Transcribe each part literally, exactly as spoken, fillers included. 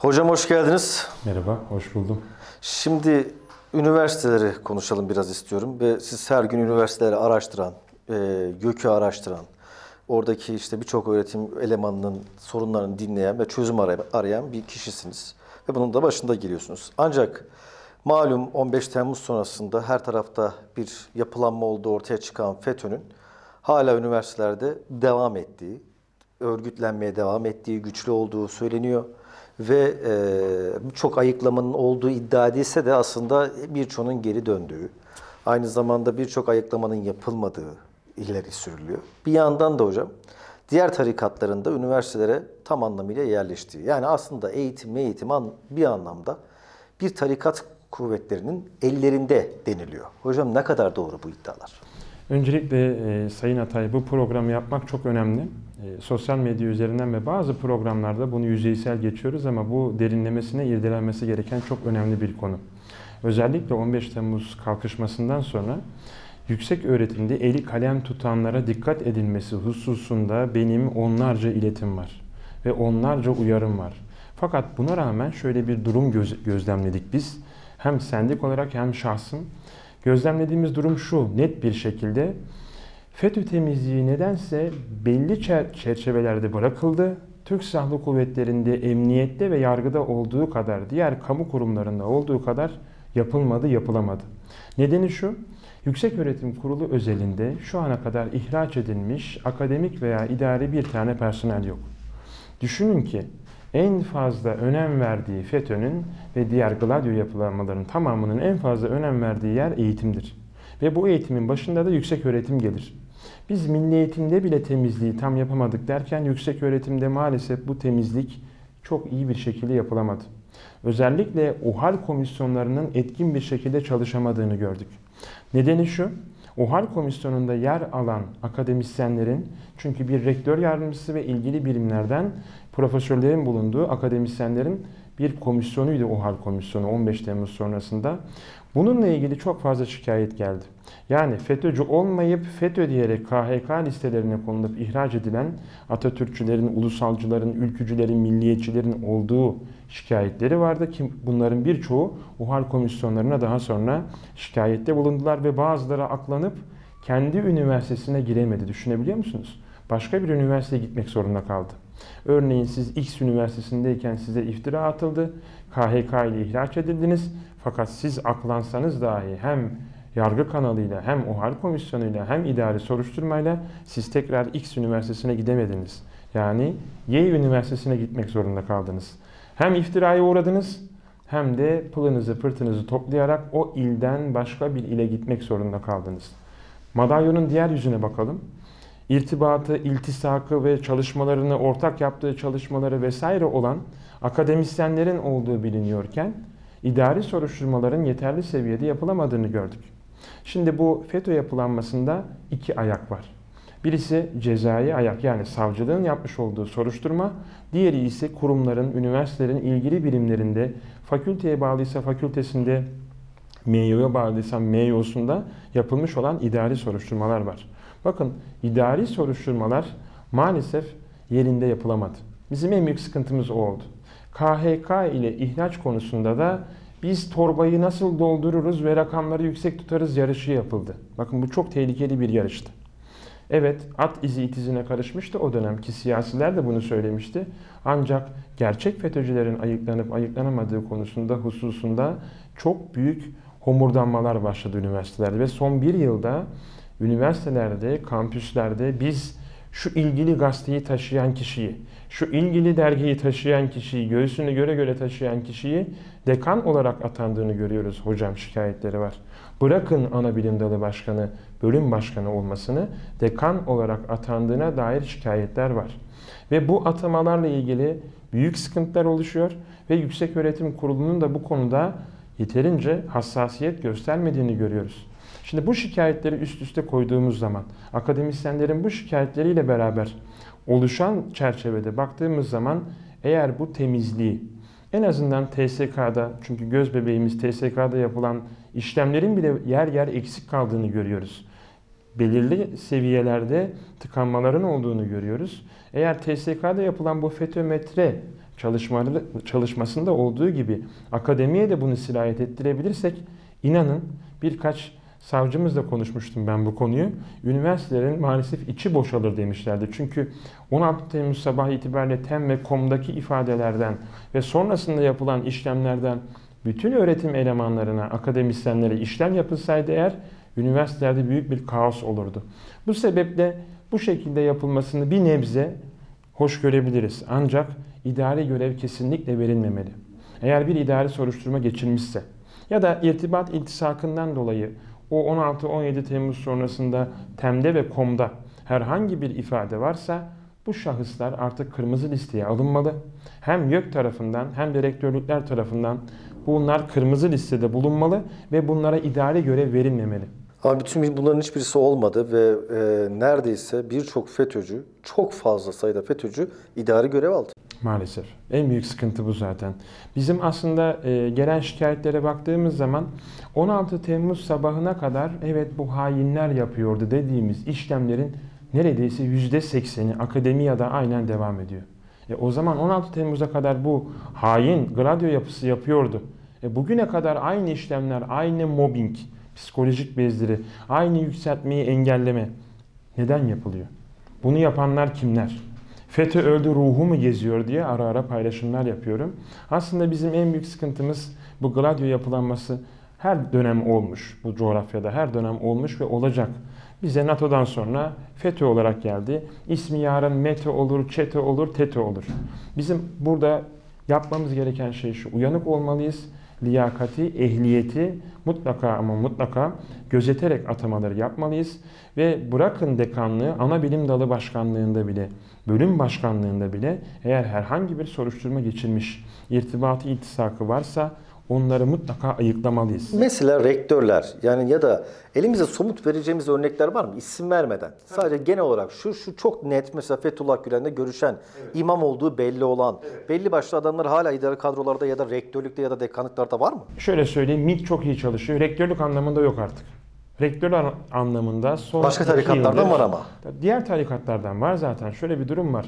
Hocam hoş geldiniz. Merhaba, hoş buldum. Şimdi üniversiteleri konuşalım biraz istiyorum ve siz her gün üniversiteleri araştıran, e, gökü araştıran, oradaki işte birçok öğretim elemanının sorunlarını dinleyen ve çözüm arayan bir kişisiniz. Ve bunun da başında geliyorsunuz. Ancak malum on beş Temmuz sonrasında her tarafta bir yapılanma olduğu ortaya çıkan FETÖ'nün hala üniversitelerde devam ettiği, örgütlenmeye devam ettiği, güçlü olduğu söyleniyor. Ve e, çok ayıklamanın olduğu iddia edilse de aslında birçoğunun geri döndüğü, aynı zamanda birçok ayıklamanın yapılmadığı ileri sürülüyor. Bir yandan da hocam, diğer tarikatların da üniversitelere tam anlamıyla yerleştiği, yani aslında eğitim eğitim bir anlamda bir tarikat kuvvetlerinin ellerinde deniliyor. Hocam ne kadar doğru bu iddialar? Öncelikle e, Sayın Atay, bu programı yapmak çok önemli. E, sosyal medya üzerinden ve bazı programlarda bunu yüzeysel geçiyoruz ama bu derinlemesine irdelenmesi gereken çok önemli bir konu. Özellikle on beş Temmuz kalkışmasından sonra yüksek öğretimde eli kalem tutanlara dikkat edilmesi hususunda benim onlarca iletim var ve onlarca uyarım var. Fakat buna rağmen şöyle bir durum göz gözlemledik biz. Hem sendik olarak hem şahsım. Gözlemlediğimiz durum şu, net bir şekilde FETÖ temizliği nedense belli çer çerçevelerde bırakıldı. Türk Silahlı Kuvvetleri'nde, emniyette ve yargıda olduğu kadar, diğer kamu kurumlarında olduğu kadar yapılmadı, yapılamadı. Nedeni şu, Yükseköğretim Kurulu özelinde şu ana kadar ihraç edilmiş akademik veya idari bir tane personel yok. Düşünün ki en fazla önem verdiği FETÖ'nün ve diğer Gladio yapılanmalarının tamamının en fazla önem verdiği yer eğitimdir. Ve bu eğitimin başında da yükseköğretim gelir. Biz milli eğitimde bile temizliği tam yapamadık derken yükseköğretimde maalesef bu temizlik çok iyi bir şekilde yapılamadı. Özellikle OHAL komisyonlarının etkin bir şekilde çalışamadığını gördük. Nedeni şu, OHAL komisyonunda yer alan akademisyenlerin, çünkü bir rektör yardımcısı ve ilgili birimlerden profesörlerin bulunduğu akademisyenlerin bir komisyonuydu OHAL komisyonu on beş Temmuz sonrasında. Bununla ilgili çok fazla şikayet geldi. Yani FETÖ'cü olmayıp FETÖ diyerek K H K listelerine konulup ihraç edilen Atatürkçülerin, ulusalcıların, ülkücülerin, milliyetçilerin olduğu şikayetleri vardı ki bunların birçoğu OHAL komisyonlarına daha sonra şikayette bulundular ve bazıları aklanıp kendi üniversitesine giremedi. Düşünebiliyor musunuz? Başka bir üniversiteye gitmek zorunda kaldı. Örneğin siz X üniversitesindeyken size iftira atıldı, K H K ile ihraç edildiniz. Fakat siz aklansanız dahi hem yargı kanalıyla, hem OHAL komisyonuyla, hem idari soruşturmayla siz tekrar X üniversitesine gidemediniz. Yani Y üniversitesine gitmek zorunda kaldınız. Hem iftiraya uğradınız, hem de pılınızı pırtınızı toplayarak o ilden başka bir ile gitmek zorunda kaldınız. Madalyonun diğer yüzüne bakalım. İrtibatı, iltisakı ve çalışmalarını, ortak yaptığı çalışmaları vesaire olan akademisyenlerin olduğu biliniyorken, İdari soruşturmaların yeterli seviyede yapılamadığını gördük. Şimdi bu FETÖ yapılanmasında iki ayak var. Birisi cezai ayak, yani savcılığın yapmış olduğu soruşturma. Diğeri ise kurumların, üniversitelerin ilgili birimlerinde, fakülteye bağlıysa fakültesinde, M Y O'ya bağlıysa M Y O'sunda yapılmış olan idari soruşturmalar var. Bakın, idari soruşturmalar maalesef yerinde yapılamadı. Bizim en büyük sıkıntımız o oldu. K H K ile ihraç konusunda da biz torbayı nasıl doldururuz ve rakamları yüksek tutarız yarışı yapıldı. Bakın bu çok tehlikeli bir yarıştı. Evet, at izi itizine karışmıştı o dönemki siyasiler de bunu söylemişti. Ancak gerçek FETÖ'cülerin ayıklanıp ayıklanamadığı konusunda hususunda çok büyük homurdanmalar başladı üniversitelerde. Ve son bir yılda üniversitelerde, kampüslerde biz şu ilgili gazeteyi taşıyan kişiyi, şu ilgili dergiyi taşıyan kişiyi, göğsünü göre göre taşıyan kişiyi dekan olarak atandığını görüyoruz. Hocam şikayetleri var. Bırakın ana bilim dalı başkanı, bölüm başkanı olmasını, dekan olarak atandığına dair şikayetler var. Ve bu atamalarla ilgili büyük sıkıntılar oluşuyor ve Yükseköğretim Kurulu'nun da bu konuda yeterince hassasiyet göstermediğini görüyoruz. Şimdi bu şikayetleri üst üste koyduğumuz zaman, akademisyenlerin bu şikayetleriyle beraber oluşan çerçevede baktığımız zaman eğer bu temizliği en azından T S K'da, çünkü göz bebeğimiz T S K'da yapılan işlemlerin bile yer yer eksik kaldığını görüyoruz. Belirli seviyelerde tıkanmaların olduğunu görüyoruz. Eğer T S K'da yapılan bu FETÖ metre çalışmasında olduğu gibi akademiye de bunu sirayet ettirebilirsek, inanın birkaç savcımızla konuşmuştum ben bu konuyu. Üniversitelerin maalesef içi boşalır demişlerdi. Çünkü on altı Temmuz sabahı itibariyle TEM ve KOM'daki ifadelerden ve sonrasında yapılan işlemlerden bütün öğretim elemanlarına, akademisyenlere işlem yapılsaydı eğer, üniversitelerde büyük bir kaos olurdu. Bu sebeple bu şekilde yapılmasını bir nebze hoş görebiliriz. Ancak idari görev kesinlikle verilmemeli. Eğer bir idari soruşturma geçilmişse ya da irtibat iltisakından dolayı o on altı on yedi Temmuz sonrasında TEM'de ve KOM'da herhangi bir ifade varsa bu şahıslar artık kırmızı listeye alınmalı. Hem YÖK tarafından hem de rektörlükler tarafından bunlar kırmızı listede bulunmalı ve bunlara idari görev verilmemeli. Ama bütün bunların hiçbirisi olmadı ve e, neredeyse birçok FETÖ'cü, çok fazla sayıda FETÖ'cü idari görev aldı. Maalesef. En büyük sıkıntı bu zaten. Bizim aslında e, gelen şikayetlere baktığımız zaman on altı Temmuz sabahına kadar evet bu hainler yapıyordu dediğimiz işlemlerin neredeyse yüzde sekseni akademiyada aynen devam ediyor. E, o zaman on altı Temmuz'a kadar bu hain gradyo yapısı yapıyordu. E, bugüne kadar aynı işlemler, aynı mobbing, psikolojik bezdiri, aynı yükseltmeyi engelleme neden yapılıyor? Bunu yapanlar kimler? FETÖ öldü ruhu mu geziyor diye ara ara paylaşımlar yapıyorum. Aslında bizim en büyük sıkıntımız bu gladyo yapılanması her dönem olmuş. Bu coğrafyada her dönem olmuş ve olacak. Bize NATO'dan sonra FETÖ olarak geldi. İsmi yarın METÖ olur, ÇETÖ olur, TETÖ olur. Bizim burada yapmamız gereken şey şu: uyanık olmalıyız. Liyakati, ehliyeti mutlaka ama mutlaka gözeterek atamaları yapmalıyız. Ve bırakın dekanlığı, ana bilim dalı başkanlığında bile, bölüm başkanlığında bile eğer herhangi bir soruşturma geçilmiş, irtibatı iltisakı varsa onları mutlaka ayıklamalıyız. Mesela rektörler, yani ya da elimize somut vereceğimiz örnekler var mı? İsim vermeden. Sadece evet. Genel olarak şu şu çok net, mesela Fethullah Gülen'le görüşen, evet, imam olduğu belli olan, evet, belli başlı adamlar hala idari kadrolarda ya da rektörlükte ya da dekanlıklarda var mı? Şöyle söyleyeyim, MİT çok iyi çalışıyor. Rektörlük anlamında yok artık. Rektörler anlamında son başka tarikatlardan yıldır, var ama. Diğer tarikatlardan var zaten. Şöyle bir durum var.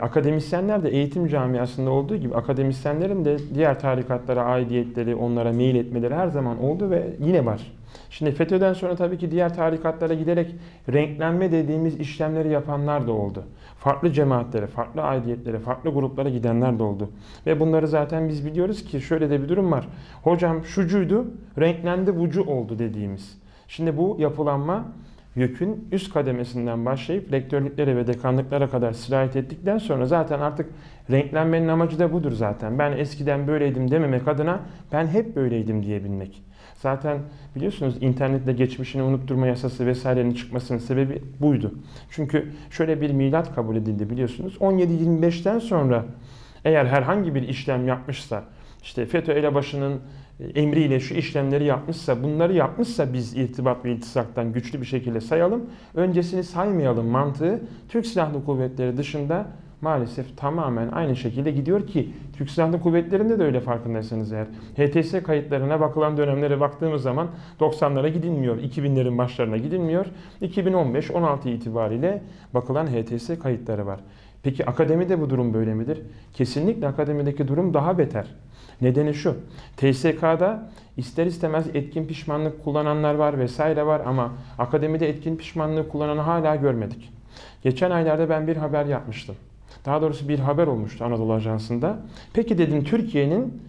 Akademisyenler de eğitim camiasında olduğu gibi akademisyenlerin de diğer tarikatlara aidiyetleri, onlara mail etmeleri her zaman oldu ve yine var. Şimdi FETÖ'den sonra tabii ki diğer tarikatlara giderek renklenme dediğimiz işlemleri yapanlar da oldu. Farklı cemaatlere, farklı aidiyetlere, farklı gruplara gidenler de oldu. Ve bunları zaten biz biliyoruz ki şöyle de bir durum var. Hocam şucuydu, renklendi bucu oldu dediğimiz. Şimdi bu yapılanma YÖK'ün üst kademesinden başlayıp rektörlüklere ve dekanlıklara kadar sirayet ettikten sonra zaten artık renklenmenin amacı da budur zaten. Ben eskiden böyleydim dememek adına ben hep böyleydim diyebilmek. Zaten biliyorsunuz internette geçmişini unutturma yasası vesairenin çıkmasının sebebi buydu. Çünkü şöyle bir milat kabul edildi biliyorsunuz. on yedi yirmi beşten sonra eğer herhangi bir işlem yapmışsa, işte FETÖ elebaşının emriyle şu işlemleri yapmışsa, bunları yapmışsa biz irtibat ve iltisaktan güçlü bir şekilde sayalım, öncesini saymayalım mantığı Türk Silahlı Kuvvetleri dışında maalesef tamamen aynı şekilde gidiyor ki Türk Silahlı Kuvvetleri'nde de öyle, farkındaysanız eğer. H T S kayıtlarına bakılan dönemlere baktığımız zaman doksanlara gidilmiyor, iki binlerin başlarına gidilmiyor. iki bin on beş on altı itibariyle bakılan H T S kayıtları var. Peki akademide bu durum böyle midir? Kesinlikle akademideki durum daha beter. Nedeni şu: T S K'da ister istemez etkin pişmanlık kullananlar var vesaire var ama akademide etkin pişmanlığı kullananı hala görmedik. Geçen aylarda ben bir haber yapmıştım. Daha doğrusu bir haber olmuştu Anadolu Ajansı'nda. Peki dedim, Türkiye'nin,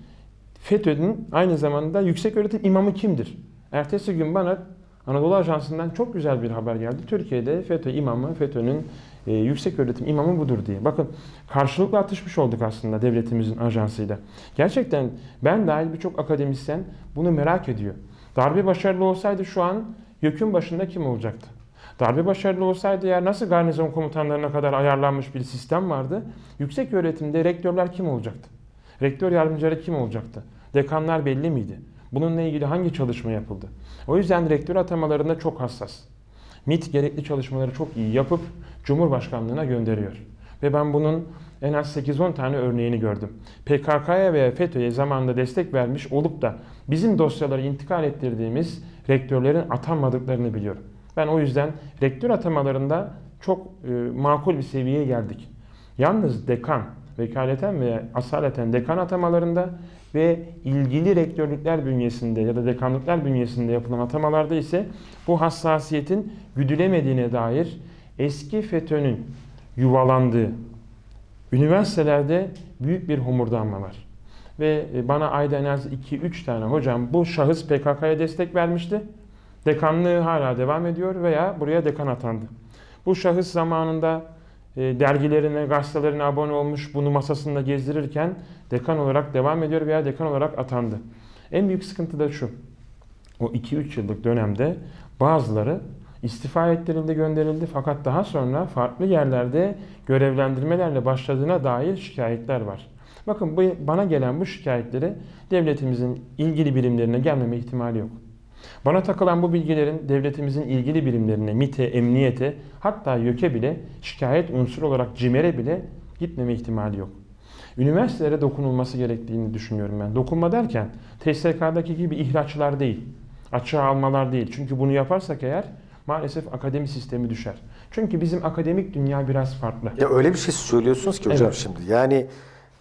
FETÖ'nün aynı zamanda yükseköğretim imamı kimdir? Ertesi gün bana Anadolu Ajansı'ndan çok güzel bir haber geldi. Türkiye'de FETÖ imamı, FETÖ'nün e, yükseköğretim imamı budur diye. Bakın, karşılıklı atışmış olduk aslında devletimizin ajansıyla. Gerçekten ben dahil birçok akademisyen bunu merak ediyor. Darbe başarılı olsaydı şu an YÖK'ün başında kim olacaktı? Darbe başarılı olsaydı eğer nasıl garnizon komutanlarına kadar ayarlanmış bir sistem vardı? Yükseköğretimde rektörler kim olacaktı? Rektör yardımcıları kim olacaktı? Dekanlar belli miydi? Bununla ilgili hangi çalışma yapıldı? O yüzden rektör atamalarında çok hassas. MİT gerekli çalışmaları çok iyi yapıp Cumhurbaşkanlığına gönderiyor. Ve ben bunun en az sekiz on tane örneğini gördüm. P K K'ya veya FETÖ'ye zamanında destek vermiş olup da bizim dosyaları intikal ettirdiğimiz rektörlerin atanmadıklarını biliyorum. Ben o yüzden rektör atamalarında çok e, makul bir seviyeye geldik. Yalnız dekan, vekaleten ve asaleten dekan atamalarında ve ilgili rektörlükler bünyesinde ya da dekanlıklar bünyesinde yapılan atamalarda ise bu hassasiyetin güdülemediğine dair eski FETÖ'nün yuvalandığı üniversitelerde büyük bir homurdanma var. Ve bana ayda en az iki üç tane hocam bu şahıs P K K'ya destek vermişti. Dekanlığı hala devam ediyor veya buraya dekan atandı. Bu şahıs zamanında dergilerine, gazetelerine abone olmuş, bunu masasında gezdirirken dekan olarak devam ediyor veya dekan olarak atandı. En büyük sıkıntı da şu, o iki üç yıllık dönemde bazıları istifa ettirildi, gönderildi fakat daha sonra farklı yerlerde görevlendirmelerle başladığına dair şikayetler var. Bakın bu, bana gelen bu şikayetleri devletimizin ilgili birimlerine gelmeme ihtimali yok. Bana takılan bu bilgilerin devletimizin ilgili birimlerine, MİT'e, emniyete, hatta YÖK'e bile şikayet unsuru olarak CİMER'e bile gitmeme ihtimali yok. Üniversitelere dokunulması gerektiğini düşünüyorum ben. Dokunma derken T S K'daki gibi ihraçlar değil, açığa almalar değil. Çünkü bunu yaparsak eğer maalesef akademi sistemi düşer. Çünkü bizim akademik dünya biraz farklı. Ya öyle bir şey söylüyorsunuz ki hocam evet. Şimdi. Yani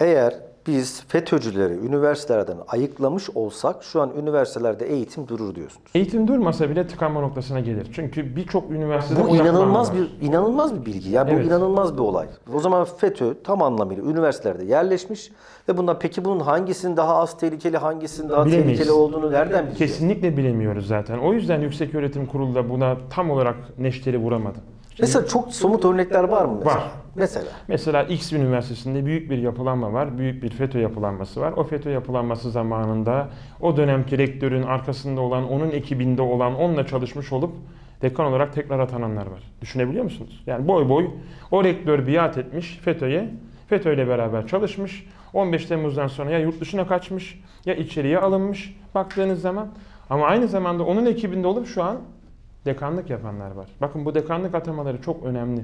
eğer biz FETÖ'cüleri üniversitelerden ayıklamış olsak şu an üniversitelerde eğitim durur diyorsunuz. Eğitim durmasa bile tıkanma noktasına gelir. Çünkü birçok üniversitede bu inanılmaz bir var. inanılmaz bir bilgi. Ya bu evet. inanılmaz bir olay. O zaman FETÖ tam anlamıyla üniversitelerde yerleşmiş ve bundan peki bunun hangisinin daha az tehlikeli, hangisinin daha Bilemeyiz. tehlikeli olduğunu nereden biliyoruz? Kesinlikle bilemiyoruz zaten. O yüzden Yükseköğretim Kurulu da buna tam olarak neşteri vuramadı. Şimdi, mesela çok somut örnekler var mı? Mesela? Var. Mesela? Mesela X Üniversitesi'nde büyük bir yapılanma var. Büyük bir FETÖ yapılanması var. O FETÖ yapılanması zamanında o dönemki rektörün arkasında olan, onun ekibinde olan, onunla çalışmış olup dekan olarak tekrar atananlar var. Düşünebiliyor musunuz? Yani boy boy o rektör biat etmiş FETÖ'ye. FETÖ ile beraber çalışmış. on beş Temmuz'dan sonra ya yurt dışına kaçmış ya içeriye alınmış baktığınız zaman. Ama aynı zamanda onun ekibinde olup şu an dekanlık yapanlar var. Bakın bu dekanlık atamaları çok önemli.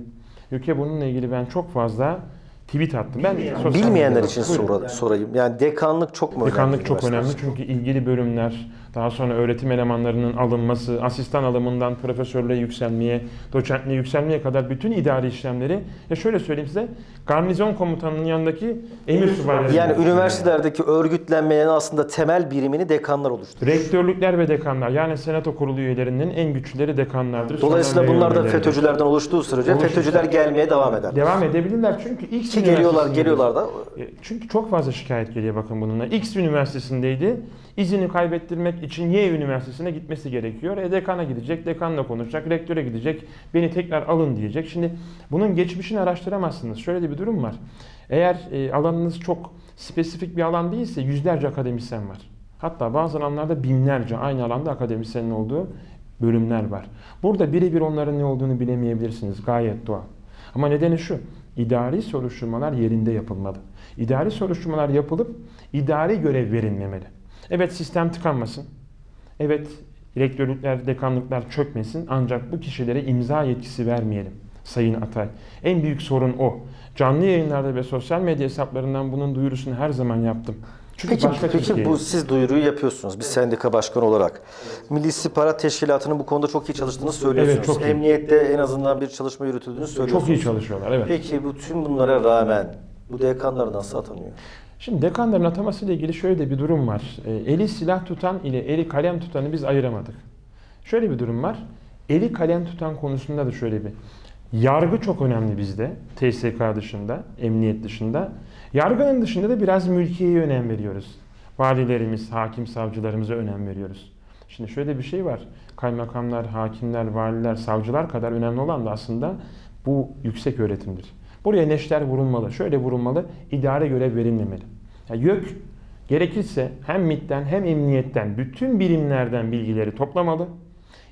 Ülke bununla ilgili ben çok fazla tweet attım. Ben Bilmeyen, bilmeyenler için sor, sorayım. Yani dekanlık çok mu dekanlık önemli? Dekanlık çok önemli çünkü ilgili bölümler, daha sonra öğretim elemanlarının alınması, asistan alımından profesörlüğe yükselmeye, doçentliğe yükselmeye kadar bütün idari işlemleri, ya şöyle söyleyeyim size, garnizon komutanının yanındaki emir subayları. Yani üniversitelerdeki örgütlenmenin aslında temel birimini dekanlar oluşturuyor. Rektörlükler ve dekanlar, yani senato kurulu üyelerinin en güçlüleri dekanlardır. Dolayısıyla bunlar da FETÖ'cülerden oluştuğu sürece FETÖ'cüler gelmeye devam eder. Devam edebilirler çünkü ilk Ki geliyorlar, geliyorlar da. Çünkü çok fazla şikayet geliyor bakın bununla. X üniversitesindeydi. İzini kaybettirmek için Y üniversitesine gitmesi gerekiyor. E, dekana gidecek, dekanla konuşacak, rektöre gidecek, beni tekrar alın diyecek. Şimdi bunun geçmişini araştıramazsınız. Şöyle de bir durum var. Eğer e, alanınız çok spesifik bir alan değilse yüzlerce akademisyen var. Hatta bazı alanlarda binlerce aynı alanda akademisyenin olduğu bölümler var. Burada birebir onların ne olduğunu bilemeyebilirsiniz. Gayet doğal. Ama nedeni şu. İdari soruşturmalar yerinde yapılmalı. İdari soruşturmalar yapılıp idari görev verilmemeli. Evet sistem tıkanmasın. Evet rektörlükler, dekanlıklar çökmesin. Ancak bu kişilere imza yetkisi vermeyelim Sayın Atay. En büyük sorun o. Canlı yayınlarda ve sosyal medya hesaplarından bunun duyurusunu her zaman yaptım. Çünkü peki başka peki bu siz duyuruyu yapıyorsunuz bir sendika başkanı olarak. Milli İstihbarat Teşkilatı'nın bu konuda çok iyi çalıştığını söylüyorsunuz. Evet, Emniyette en azından bir çalışma yürütüldüğünü söylüyorsunuz. Çok iyi çalışıyorlar evet. Peki bu tüm bunlara rağmen bu dekanlar nasıl atanıyor? Şimdi dekanların atamasıyla ilgili şöyle de bir durum var. Eli silah tutan ile eli kalem tutanı biz ayıramadık. Şöyle bir durum var. Eli kalem tutan konusunda da şöyle bir. Yargı çok önemli bizde. T S K dışında, emniyet dışında. Yargının dışında da biraz mülkiyeye önem veriyoruz. Valilerimiz, hakim savcılarımıza önem veriyoruz. Şimdi şöyle bir şey var. Kaymakamlar, hakimler, valiler, savcılar kadar önemli olan da aslında bu yüksek öğretimdir. Buraya neşter vurulmalı. Şöyle vurulmalı, idare görev verilmemeli. Yani YÖK gerekirse hem MİT'ten hem emniyetten bütün birimlerden bilgileri toplamalı.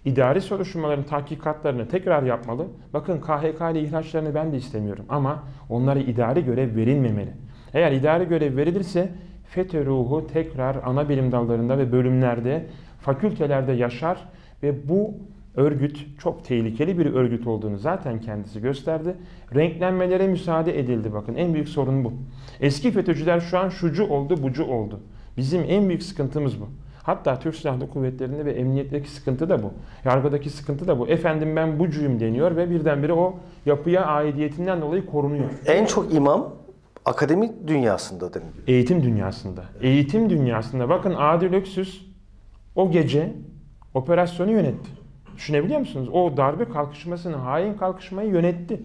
İdari soruşturmaların tahkikatlarını tekrar yapmalı. Bakın K H K ile ihraçlarını ben de istemiyorum ama onlara idari görev verilmemeli. Eğer idari görev verilirse FETÖ ruhu tekrar ana bilim dallarında ve bölümlerde, fakültelerde yaşar ve bu örgüt çok tehlikeli bir örgüt olduğunu zaten kendisi gösterdi. Renklenmelere müsaade edildi bakın en büyük sorun bu. Eski FETÖ'cüler şu an şucu oldu, bucu oldu. Bizim en büyük sıkıntımız bu. Hatta Türk Silahlı Kuvvetleri'nde ve emniyetteki sıkıntı da bu. Yargıdaki sıkıntı da bu. Efendim ben bucuyum deniyor ve birdenbire o yapıya aidiyetinden dolayı korunuyor. En çok imam Akademi dünyasında değil mi? Eğitim dünyasında. Eğitim dünyasında. Bakın Adil Öksüz o gece operasyonu yönetti. Düşünebiliyor musunuz? O darbe kalkışmasını, hain kalkışmayı yönetti.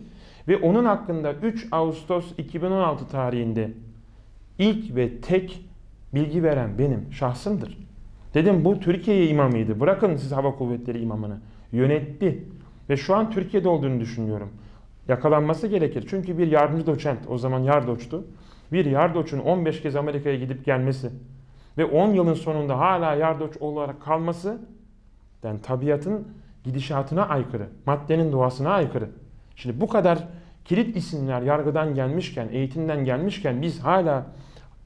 Ve onun hakkında üç Ağustos iki bin on altı tarihinde ilk ve tek bilgi veren benim şahsımdır. Dedim bu Türkiye imamıydı. Bırakın siz Hava Kuvvetleri imamını. Yönetti. Ve şu an Türkiye'de olduğunu düşünüyorum. Yakalanması gerekir. Çünkü bir yardımcı doçent, o zaman yardoçtu. Bir yardoçun on beş kez Amerika'ya gidip gelmesi ve on yılın sonunda hala yardoç olarak kalması, yani tabiatın gidişatına aykırı, maddenin doğasına aykırı. Şimdi bu kadar kilit isimler yargıdan gelmişken, eğitimden gelmişken biz hala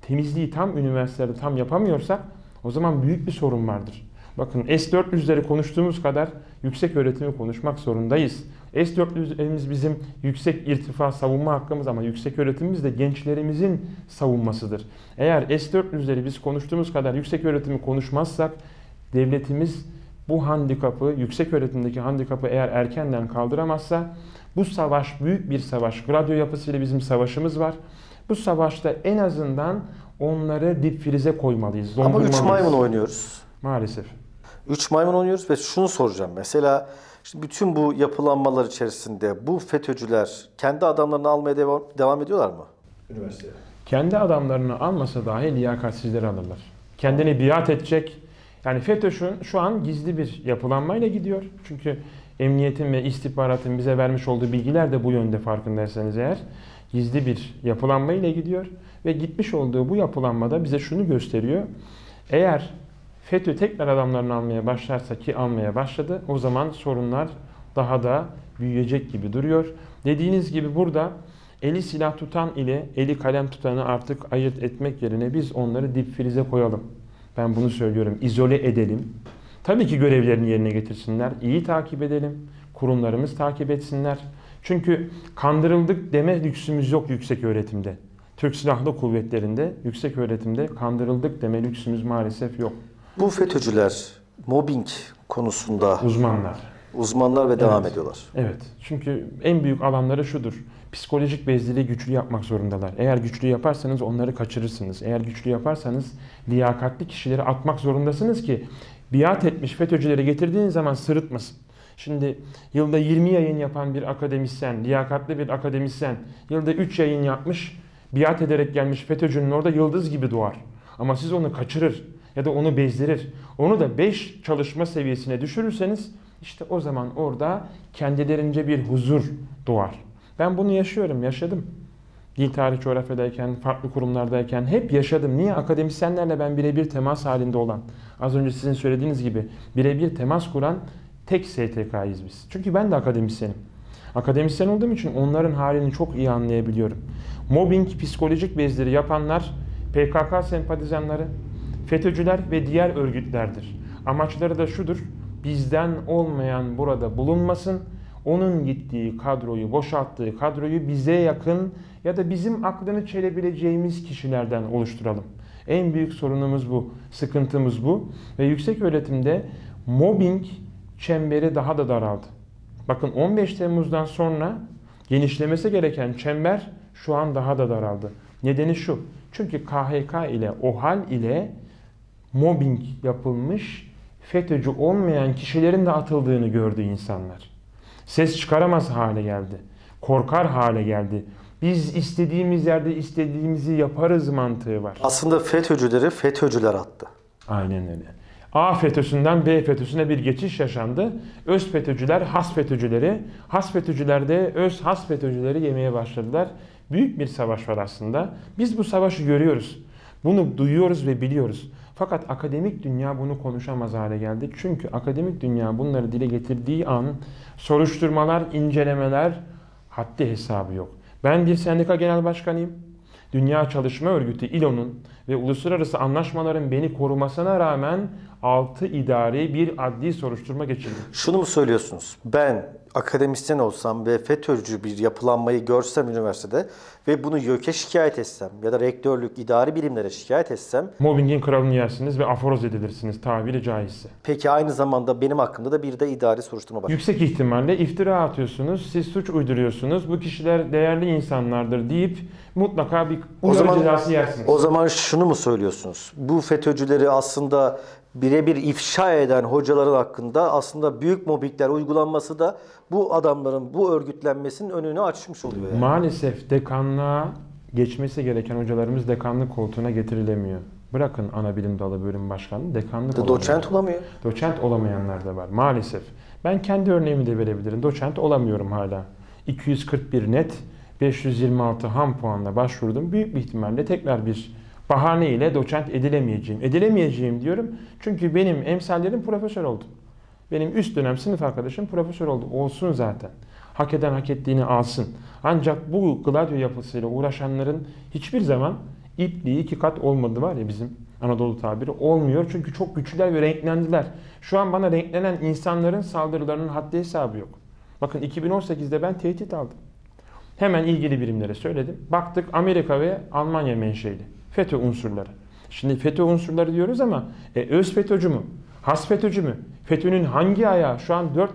temizliği tam üniversitelerde tam yapamıyorsak o zaman büyük bir sorun vardır. Bakın S dört yüzleri konuştuğumuz kadar yüksek öğretimi konuşmak zorundayız. S dört yüzlerimiz bizim yüksek irtifa savunma hakkımız ama yüksek öğretimimiz de gençlerimizin savunmasıdır. Eğer S dört yüzleri biz konuştuğumuz kadar yüksek öğretimi konuşmazsak devletimiz bu handikapı, yüksek öğretimdeki handikapı eğer erkenden kaldıramazsa bu savaş büyük bir savaş. Radyo yapısıyla bizim savaşımız var. Bu savaşta en azından onları dip frize koymalıyız, dondurmalıyız. Ama üç maymun oynuyoruz. Maalesef. Üç maymun oynuyoruz ve şunu soracağım. Mesela işte bütün bu yapılanmalar içerisinde bu FETÖ'cüler kendi adamlarını almaya devam, devam ediyorlar mı? Üniversiteye. Kendi adamlarını almasa dahi liyakatsizleri alırlar. Kendini biat edecek. Yani FETÖ şu, şu an gizli bir yapılanmayla gidiyor. Çünkü emniyetin ve istihbaratın bize vermiş olduğu bilgiler de bu yönde farkındaysanız eğer. Gizli bir yapılanmayla gidiyor. Ve gitmiş olduğu bu yapılanmada bize şunu gösteriyor. Eğer FETÖ tekrar adamlarını almaya başlarsa ki almaya başladı, o zaman sorunlar daha da büyüyecek gibi duruyor. Dediğiniz gibi burada eli silah tutan ile eli kalem tutanı artık ayırt etmek yerine biz onları dip frize koyalım. Ben bunu söylüyorum. İzole edelim. Tabii ki görevlerini yerine getirsinler. İyi takip edelim. Kurumlarımız takip etsinler. Çünkü kandırıldık deme lüksümüz yok yüksek öğretimde. Türk Silahlı Kuvvetleri'nde yüksek öğretimde kandırıldık deme lüksümüz maalesef yok. Bu FETÖ'cüler mobbing konusunda uzmanlar. Uzmanlar ve devam evet. ediyorlar. Evet. Çünkü en büyük alanları şudur. Psikolojik bezleri güçlü yapmak zorundalar. Eğer güçlü yaparsanız onları kaçırırsınız. Eğer güçlü yaparsanız liyakatli kişileri atmak zorundasınız ki biat etmiş FETÖ'cüleri getirdiğiniz zaman sırıtmasın. Şimdi yılda yirmi yayın yapan bir akademisyen, liyakatli bir akademisyen yılda üç yayın yapmış, biat ederek gelmiş FETÖ'cünün orada yıldız gibi doğar. Ama siz onu kaçırır ya da onu bezdirir. Onu da beş çalışma seviyesine düşürürseniz işte o zaman orada kendilerince bir huzur doğar. Ben bunu yaşıyorum, yaşadım. Dil, tarih, coğrafyadayken, farklı kurumlardayken hep yaşadım. Niye? Akademisyenlerle ben birebir temas halinde olan, az önce sizin söylediğiniz gibi birebir temas kuran tek S T K'yiz biz. Çünkü ben de akademisyenim. Akademisyen olduğum için onların halini çok iyi anlayabiliyorum. Mobbing, psikolojik bezleri yapanlar P K K sempatizanları, FETÖ'cüler ve diğer örgütlerdir. Amaçları da şudur, bizden olmayan burada bulunmasın, onun gittiği kadroyu, boşalttığı kadroyu bize yakın ya da bizim aklını çelebileceğimiz kişilerden oluşturalım. En büyük sorunumuz bu, sıkıntımız bu. Ve yüksek öğretimde mobbing çemberi daha da daraldı. Bakın on beş Temmuz'dan sonra genişlemesi gereken çember şu an daha da daraldı. Nedeni şu, çünkü K H K ile OHAL ile mobbing yapılmış, FETÖ'cü olmayan kişilerin de atıldığını gördü insanlar. Ses çıkaramaz hale geldi. Korkar hale geldi. Biz istediğimiz yerde istediğimizi yaparız mantığı var. Aslında FETÖ'cüleri FETÖ'cüler attı. Aynen öyle. A FETÖ'sünden B FETÖ'süne bir geçiş yaşandı. Öz FETÖ'cüler has FETÖ'cüleri, has FETÖ'cüler de öz has FETÖ'cüleri yemeye başladılar. Büyük bir savaş var aslında. Biz bu savaşı görüyoruz. Bunu duyuyoruz ve biliyoruz. Fakat akademik dünya bunu konuşamaz hale geldi. Çünkü akademik dünya bunları dile getirdiği an soruşturmalar, incelemeler haddi hesabı yok. Ben bir sendika genel başkanıyım. Dünya Çalışma Örgütü İ L O'nun ve uluslararası anlaşmaların beni korumasına rağmen altı idari bir adli soruşturma geçirdim. Şunu mu söylüyorsunuz? Ben akademisyen olsam ve FETÖ'cü bir yapılanmayı görsem üniversitede ve bunu YÖK'e şikayet etsem ya da rektörlük, idari bilimlere şikayet etsem... Mobbingin kralını yersiniz ve aforoz edilirsiniz tabiri caizse. Peki aynı zamanda benim hakkımda da bir de idari soruşturma var. Yüksek ihtimalle iftira atıyorsunuz, siz suç uyduruyorsunuz, bu kişiler değerli insanlardır deyip mutlaka bir uyarı cezası yersiniz. O zaman şunu mu söylüyorsunuz? Bu FETÖ'cüleri aslında birebir ifşa eden hocaların hakkında aslında büyük mobbingler uygulanması da bu adamların, bu örgütlenmesinin önünü açmış oluyor. Yani. Maalesef dekanlığa geçmesi gereken hocalarımız dekanlık koltuğuna getirilemiyor. Bırakın ana bilim dalı bölüm başkanı, dekanlık olamıyor. Doçent olamıyor. Doçent olamayanlar da var maalesef. Ben kendi örneğimi de verebilirim. Doçent olamıyorum hala. iki yüz kırk bir net, beş yüz yirmi altı ham puanla başvurdum. Büyük bir ihtimalle tekrar bir bahane ile doçent edilemeyeceğim. Edilemeyeceğim diyorum çünkü benim emsallerim profesör oldu. Benim üst dönem sınıf arkadaşım profesör oldu. Olsun zaten. Hak eden hak ettiğini alsın. Ancak bu gladyo yapısıyla uğraşanların hiçbir zaman ipliği iki kat olmadı var ya bizim Anadolu tabiri olmuyor. Çünkü çok güçlüler ve renklendiler. Şu an bana renklenen insanların saldırılarının haddi hesabı yok. Bakın iki bin on sekizde ben tehdit aldım. Hemen ilgili birimlere söyledim. Baktık Amerika ve Almanya menşeli. FETÖ unsurları. Şimdi FETÖ unsurları diyoruz ama e, öz FETÖ'cü mü? Has FETÖ'cü mü? FETÖ'nün hangi ayağı? Şu an dört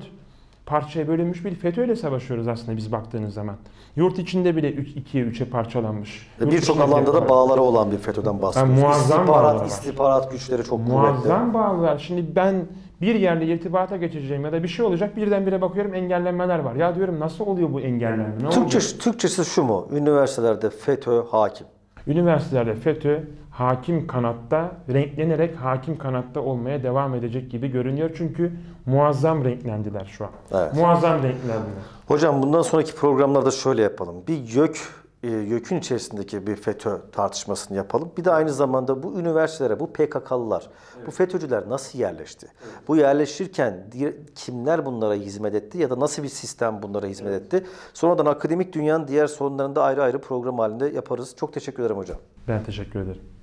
parçaya bölünmüş bir FETÖ ile savaşıyoruz aslında biz baktığınız zaman. Yurt içinde bile ikiye üçe parçalanmış. Birçok alanda da bağları olan bir FETÖ'den bahsediyoruz. Yani muazzam bağlar. İstihbarat güçleri çok kuvvetli. Muazzam bağlar. Şimdi ben bir yerle irtibata geçeceğim ya da bir şey olacak birdenbire bakıyorum engellenmeler var. Ya diyorum nasıl oluyor bu engellenme? Ne Türkçe, Türkçesi şu mu? Üniversitelerde FETÖ hakim. Üniversitelerde FETÖ hakim kanatta renklenerek hakim kanatta olmaya devam edecek gibi görünüyor. Çünkü muazzam renklendiler şu an. Evet. Muazzam renklendiler. Hocam bundan sonraki programlarda şöyle yapalım. Bir YÖK, YÖK'ün içerisindeki bir FETÖ tartışmasını yapalım. Bir de aynı zamanda bu üniversitelere, bu P K K'lılar, evet. bu FETÖ'cüler nasıl yerleşti? Evet. Bu yerleşirken kimler bunlara hizmet etti ya da nasıl bir sistem bunlara hizmet evet. etti? Sonradan akademik dünyanın diğer sorunlarını da ayrı ayrı program halinde yaparız. Çok teşekkür ederim hocam. Ben teşekkür ederim.